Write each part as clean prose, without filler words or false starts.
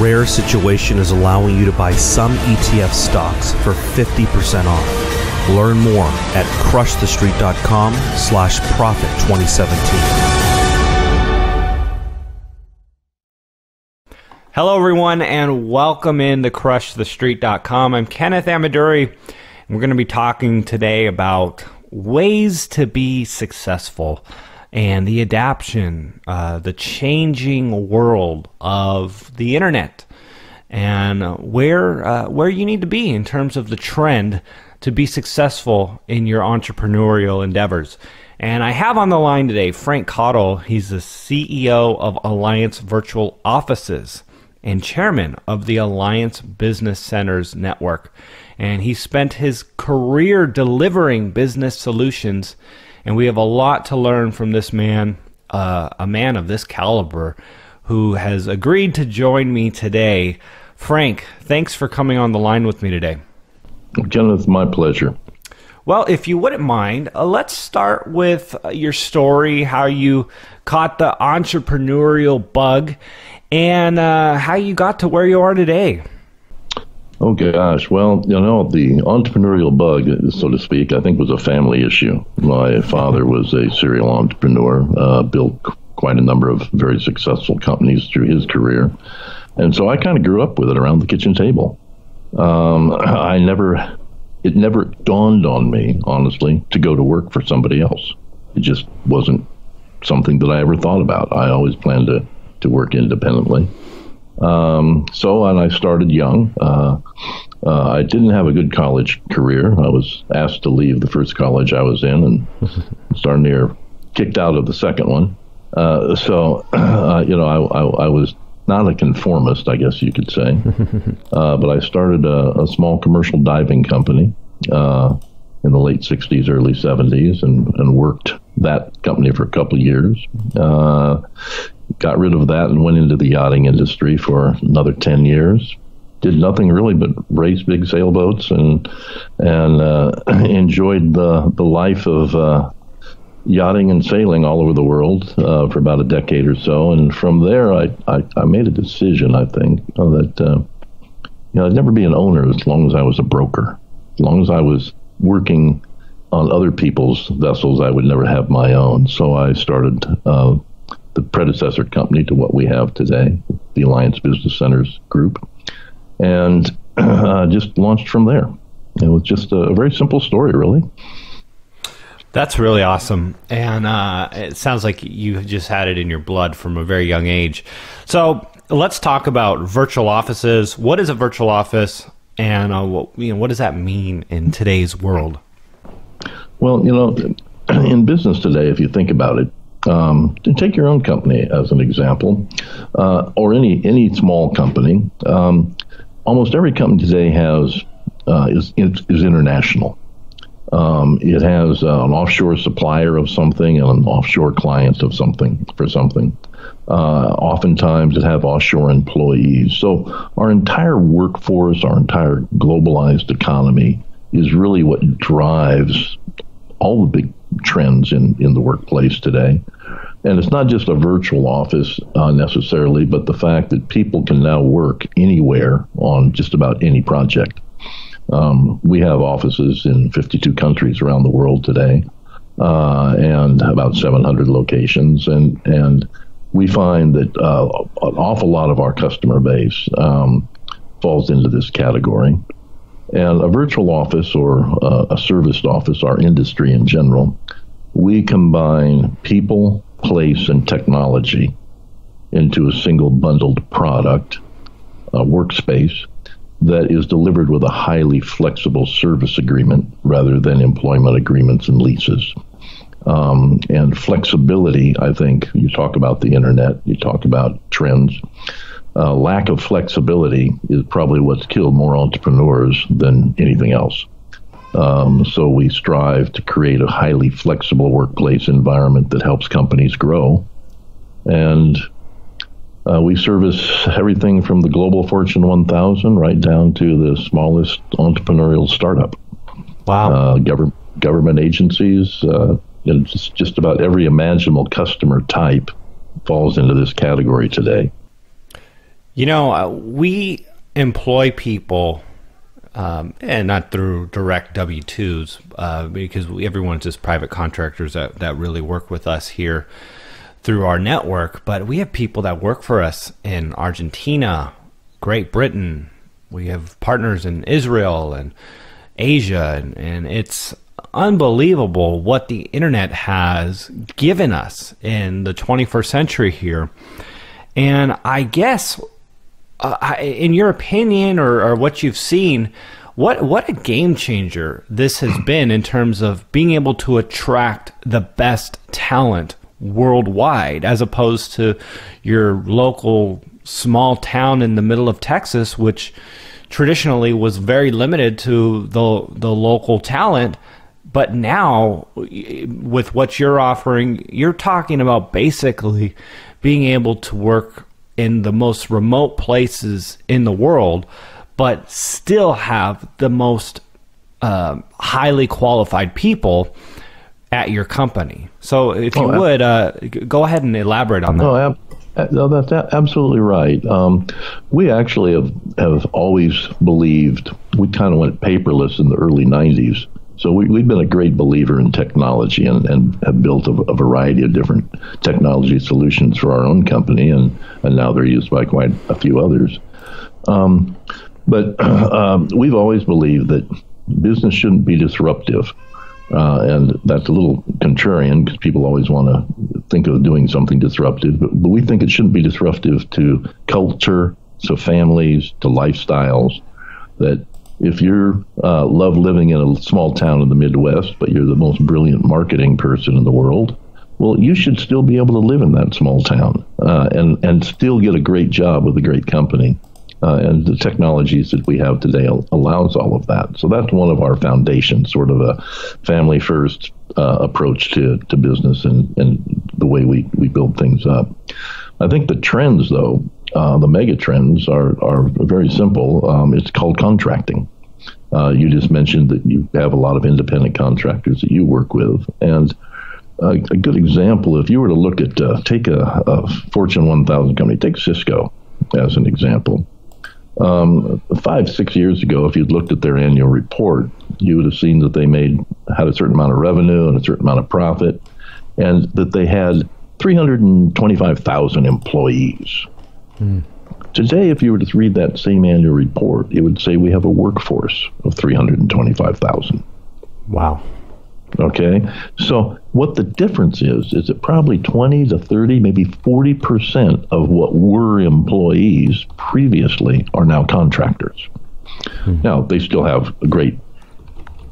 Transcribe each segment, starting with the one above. rare situation is allowing you to buy some ETF stocks for 50% off. Learn more at CrushTheStreet.com/profit2017. Hello, everyone, and welcome in to CrushTheStreet.com. I'm Kenneth Amaduri, and we're going to be talking today about ways to be successful and the adaption, the changing world of the internet, and where you need to be in terms of the trend to be successful in your entrepreneurial endeavors. And I have on the line today Frank Cottle. He's the CEO of Alliance Virtual Offices and chairman of the Alliance Business Centers Network. And he spent his career delivering business solutions, and we have a lot to learn from this man, a man of this caliber, who has agreed to join me today. Frank, thanks for coming on the line with me today. Kenneth, it's my pleasure. Well, if you wouldn't mind, let's start with your story, how you caught the entrepreneurial bug, and how you got to where you are today. Oh, gosh. Well, you know, the entrepreneurial bug, so to speak, I think was a family issue. My father was a serial entrepreneur, built quite a number of very successful companies through his career. And so I kind of grew up with it around the kitchen table. It never dawned on me, honestly, to go to work for somebody else. It just wasn't something that I ever thought about. I always planned to work independently. And I started young. I didn't have a good college career. I was asked to leave the first college I was in and started near kicked out of the second one. I was not a conformist, I guess you could say. But I started a small commercial diving company in the late 60s, early 70s, and worked that company for a couple of years. Got rid of that and went into the yachting industry for another 10 years. Did nothing really but race big sailboats and enjoyed the life of yachting and sailing all over the world for about a decade or so. And from there, I made a decision, I think, that I'd never be an owner as long as I was a broker. As long as I was working on other people's vessels, I would never have my own. So I started the predecessor company to what we have today, the Alliance Business Centers Group, and just launched from there. It was just a very simple story, really. That's really awesome, and it sounds like you just had it in your blood from a very young age. So let's talk about virtual offices. What is a virtual office, and what does that mean in today's world? Well, you know, in business today, if you think about it, take your own company as an example, or any small company. Almost every company today has is international. It has an offshore supplier of something and an offshore client of something for something. Oftentimes, it have offshore employees. So our entire workforce, our entire globalized economy is really what drives all the big trends in the workplace today. And it's not just a virtual office necessarily, but the fact that people can now work anywhere on just about any project. We have offices in 52 countries around the world today, and about 700 locations. And we find that an awful lot of our customer base falls into this category. And a virtual office or a serviced office, our industry in general, we combine people, place, and technology into a single bundled product, a workspace, that is delivered with a highly flexible service agreement rather than employment agreements and leases. And flexibility, I think, you talk about the internet, you talk about trends. Lack of flexibility is probably what's killed more entrepreneurs than anything else. So we strive to create a highly flexible workplace environment that helps companies grow. And we service everything from the global Fortune 1000 right down to the smallest entrepreneurial startup. Wow. Government agencies, and just about every imaginable customer type falls into this category today. You know, we employ people, and not through direct W-2s, because everyone's just private contractors that really work with us here through our network. But we have people that work for us in Argentina, Great Britain. We have partners in Israel and Asia, and it's unbelievable what the internet has given us in the 21st century here. And I guess, in your opinion, or what you've seen, what a game changer this has been in terms of being able to attract the best talent worldwide, as opposed to your local small town in the middle of Texas, which traditionally was very limited to the local talent. But now, with what you're offering, you're talking about basically being able to work in the most remote places in the world, but still have the most highly qualified people at your company. So if you would, go ahead and elaborate on that. No, that's absolutely right. We actually have always believed, we kind of went paperless in the early 90s. So we've been a great believer in technology and have built a variety of different technology solutions for our own company, and now they're used by quite a few others. But we've always believed that business shouldn't be disruptive. And that's a little contrarian, because people always want to think of doing something disruptive, but we think it shouldn't be disruptive to culture, to families, to lifestyles. That if you love living in a small town in the Midwest, but you're the most brilliant marketing person in the world, well, you should still be able to live in that small town and still get a great job with a great company. And the technologies that we have today allows all of that. So that's one of our foundations, sort of a family-first approach to business and the way we build things up. I think the trends, though, the mega trends are very simple. It's called contracting. You just mentioned that you have a lot of independent contractors that you work with. And a good example, if you were to look at, take a Fortune 1000 company, take Cisco as an example. 5-6 years ago, if you'd looked at their annual report, you would have seen that they had a certain amount of revenue and a certain amount of profit, and that they had 325,000 employees. Mm. Today, if you were to read that same annual report, it would say we have a workforce of 325,000. Wow. Okay. So what the difference is that probably 20 to 30, maybe 40% of what were employees previously are now contractors. Mm-hmm. Now, they still have a great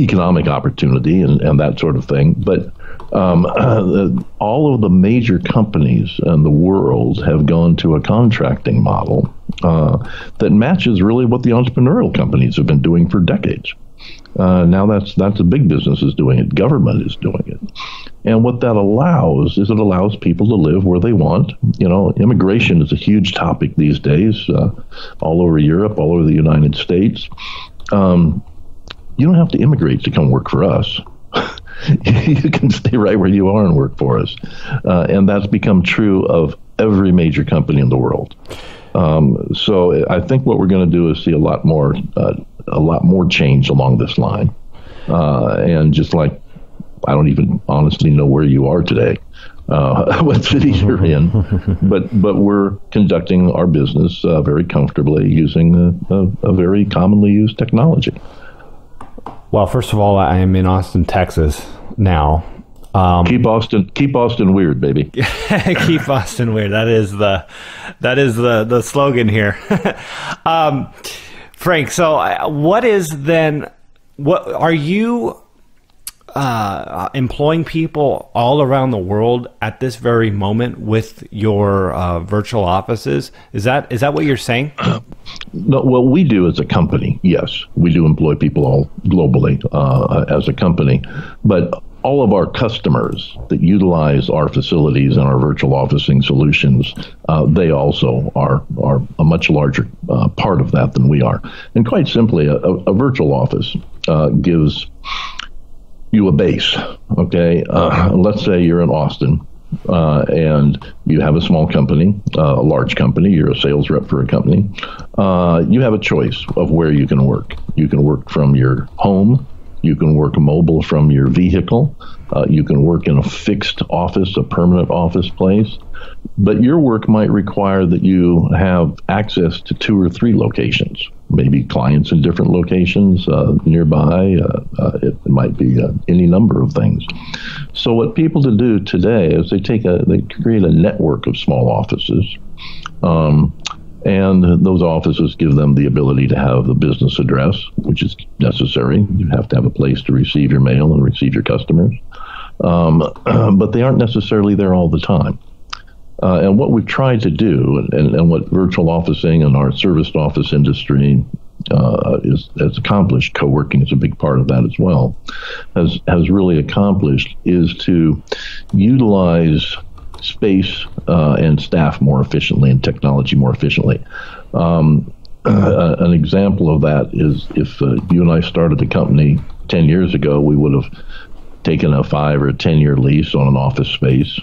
economic opportunity and that sort of thing, but all of the major companies in the world have gone to a contracting model that matches really what the entrepreneurial companies have been doing for decades. Now that's the big business is doing it. Government is doing it. And what that allows is it allows people to live where they want. You know, immigration is a huge topic these days, all over Europe, all over the United States. You don't have to immigrate to come work for us. You can stay right where you are and work for us. And that's become true of every major company in the world. So I think what we're going to do is see a lot more change along this line. And just like, I don't even honestly know where you are today, what city you're in, but we're conducting our business very comfortably using a very commonly used technology. Well, first of all, I am in Austin, Texas now. Keep Austin weird, baby. Keep Austin weird. That is the slogan here. Frank, so what is then? What are you employing people all around the world at this very moment with your virtual offices? Is that what you're saying? No, well, we do as a company. Yes, we do employ people all globally as a company, but all of our customers that utilize our facilities and our virtual officing solutions, they also are a much larger part of that than we are. And quite simply, a virtual office gives you a base, okay? Let's say you're in Austin and you have a small company, a large company, you're a sales rep for a company, you have a choice of where you can work. You can work from your home. You can work mobile from your vehicle. You can work in a fixed office, a permanent office place. But your work might require that you have access to 2 or 3 locations, maybe clients in different locations nearby. It might be any number of things. So what people do today is they create a network of small offices. And those offices give them the ability to have the business address, which is necessary. You have to have a place to receive your mail and receive your customers. But they aren't necessarily there all the time. And what we've tried to do, and what virtual officing and our serviced office industry has accomplished, co-working is a big part of that as well, has really accomplished, is to utilize space and staff more efficiently and technology more efficiently. An example of that is if you and I started the company 10 years ago, we would have taken a 5 or 10-year lease on an office space.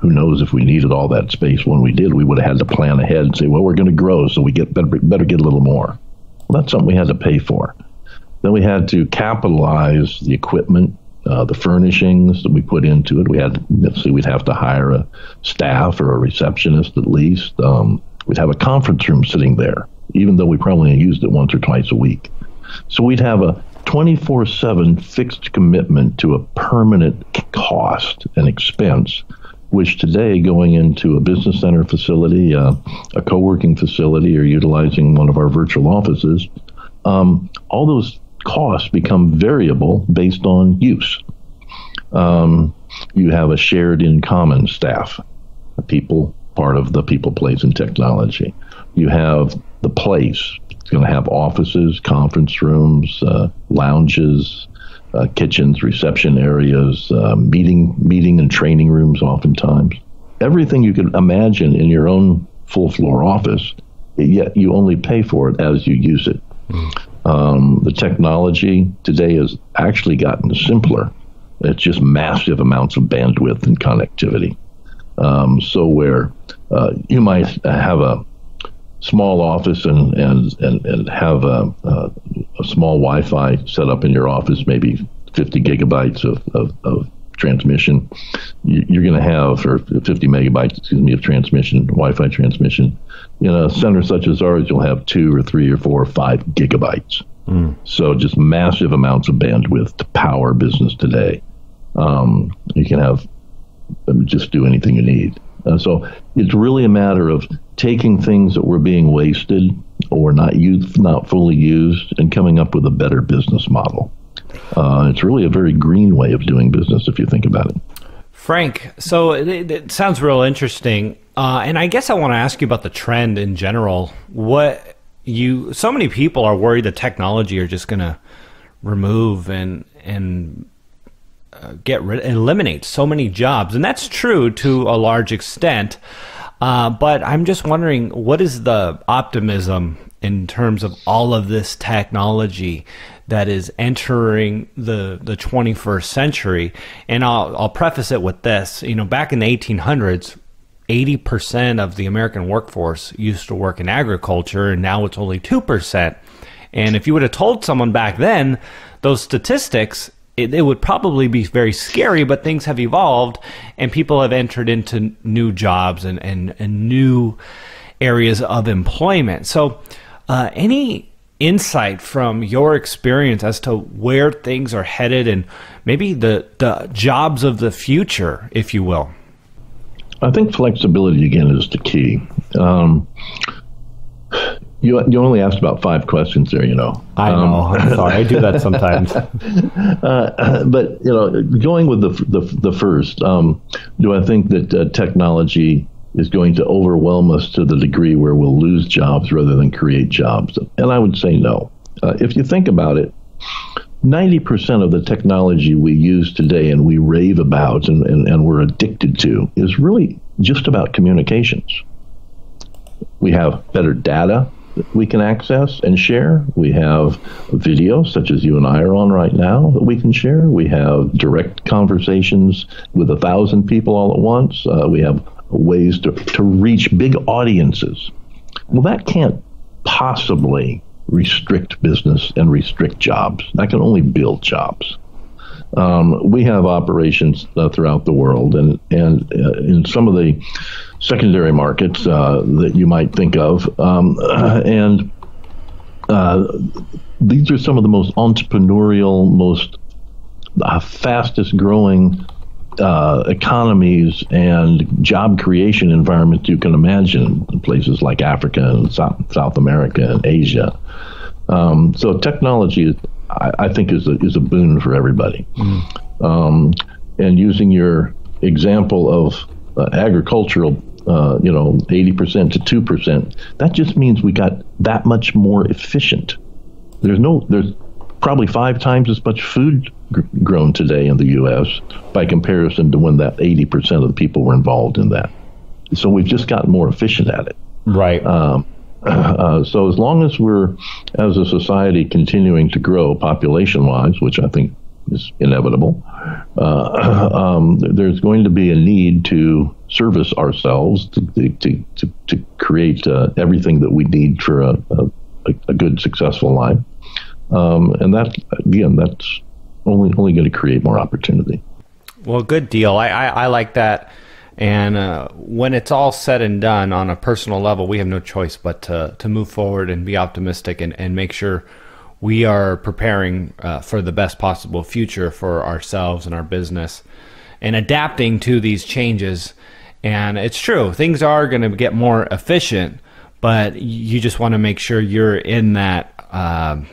Who knows if we needed all that space when we did? We would have had to plan ahead and say, well, we're going to grow, so we better get a little more. Well, that's something we had to pay for. Then we had to capitalize the equipment, the furnishings that we put into it. We'd have to hire a staff or a receptionist at least. We'd have a conference room sitting there, even though we probably used it once or twice a week. So we'd have a 24/7 fixed commitment to a permanent cost and expense, which today, going into a business center facility, a co-working facility, or utilizing one of our virtual offices, all those costs become variable based on use. You have a shared in common staff, part of the people, place, and technology. You have the place. It's going to have offices, conference rooms, lounges, kitchens, reception areas, meeting and training rooms oftentimes. Everything you could imagine in your own full floor office, yet you only pay for it as you use it. The technology today has actually gotten simpler. It's just massive amounts of bandwidth and connectivity. So where you might have a small office and have a small Wi-Fi set up in your office, maybe 50 gigabytes of transmission, you're going to have, or 50 megabytes, of transmission, Wi-Fi transmission. In a center such as ours, you'll have 2 or 3 or 4 or 5 gigabytes. So just massive amounts of bandwidth to power business today. You can have just do anything you need. So it's really a matter of taking things that were being wasted or not fully used and coming up with a better business model. It's really a very green way of doing business if you think about it. Frank, so it sounds real interesting. And I guess I want to ask you about the trend in general. So many people are worried that technology are just going to remove and eliminate so many jobs. And that's true to a large extent. But I'm just wondering, what is the optimism in terms of all of this technology that is entering the 21st century? And I'll preface it with this. Back in the 1800s, 80% of the American workforce used to work in agriculture, and now it's only 2%. And if you would have told someone back then those statistics, it would probably be very scary, but things have evolved and people have entered into new jobs and new areas of employment. So any insight from your experience as to where things are headed and maybe the jobs of the future, if you will? I think flexibility, again, is the key. You only asked about 5 questions there, I know. I'm sorry. I do that sometimes. But, going with the first, do I think that technology is going to overwhelm us to the degree where we'll lose jobs rather than create jobs? And I would say no. If you think about it, 90% of the technology we use today and we rave about and we're addicted to is really just about communications. We have better data. that we can access and share. We have videos, such as you and I are on right now, that we can share. We have direct conversations with 1,000 people all at once. We have ways to reach big audiences. Well, that can't possibly restrict business and restrict jobs. That can only build jobs. We have operations throughout the world, and in some of the secondary markets that you might think of, and these are some of the most entrepreneurial, most fastest growing economies and job creation environments you can imagine, in places like Africa and South America and Asia. So technology is, I think, is a boon for everybody. And using your example of agricultural, 80% to 2%, that just means we got that much more efficient. There's probably 5 times as much food grown today in the U.S. by comparison to when that 80% of the people were involved in that. So we've just gotten more efficient at it. Right. So as long as we're, as a society, continuing to grow population-wise, which I think is inevitable, there's going to be a need to service ourselves, to create everything that we need for a good, successful life. And that, again, that's only going to create more opportunity. Well, good deal. I like that. And when it's all said and done on a personal level, we have no choice but to move forward and be optimistic and make sure we are preparing for the best possible future for ourselves and our business and adapting to these changes. And it's true, things are going to get more efficient, but you just want to make sure you're in that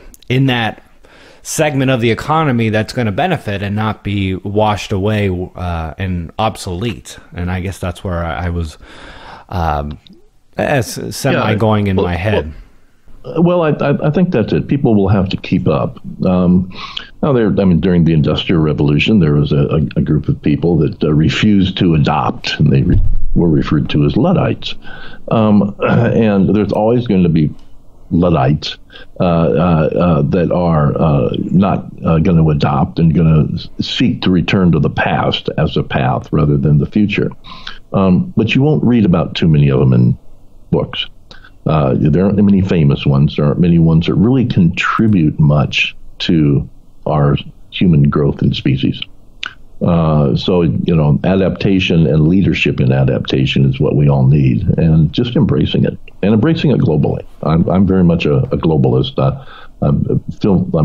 segment of the economy that's going to benefit and not be washed away and obsolete. And I guess that's where I was going in my head. Well, I think that's it. People will have to keep up. During the Industrial Revolution, there was a group of people that refused to adopt, and they were referred to as Luddites. And there's always going to be Luddites that are not going to adopt and going to seek to return to the past as a path rather than the future. But you won't read about too many of them in books. There aren't many famous ones. There aren't many ones that really contribute much to our human growth and species. So adaptation and leadership in adaptation is what we all need, and just embracing it and embracing it globally. I'm very much a globalist. I'm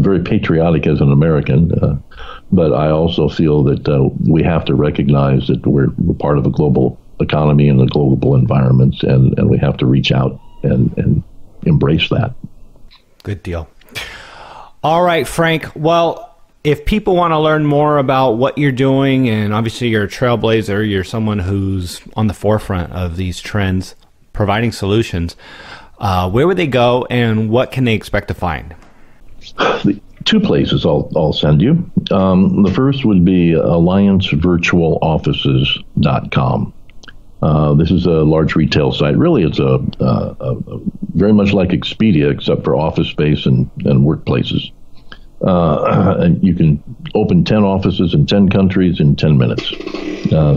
very patriotic as an American, but I also feel that we have to recognize that we're part of a global economy and a global environment, and we have to reach out and embrace that. Good deal. All right, Frank. Well, if people want to learn more about what you're doing, and obviously you're a trailblazer, you're someone who's on the forefront of these trends, providing solutions, where would they go and what can they expect to find? 2 places I'll send you. The first would be alliancevirtualoffices.com. This is a large retail site. Really, it's a very much like Expedia, except for office space and workplaces. And you can open 10 offices in 10 countries in 10 minutes.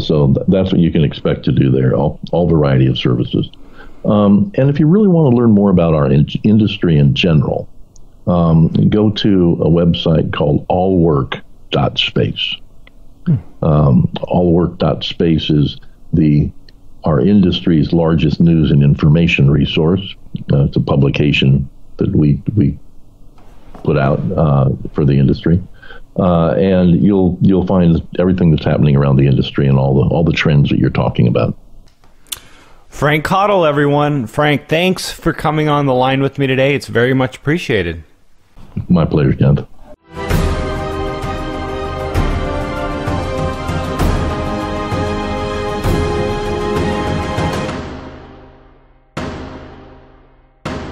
So that's what you can expect to do there, all variety of services. And if you really want to learn more about our industry in general, go to a website called Allwork.space. Allwork.space is our industry's largest news and information resource. It's a publication that we put out for the industry, and you'll find everything that's happening around the industry and all the trends that you're talking about. Frank Cottle, everyone. Frank, thanks for coming on the line with me today. It's very much appreciated. My pleasure, Kent.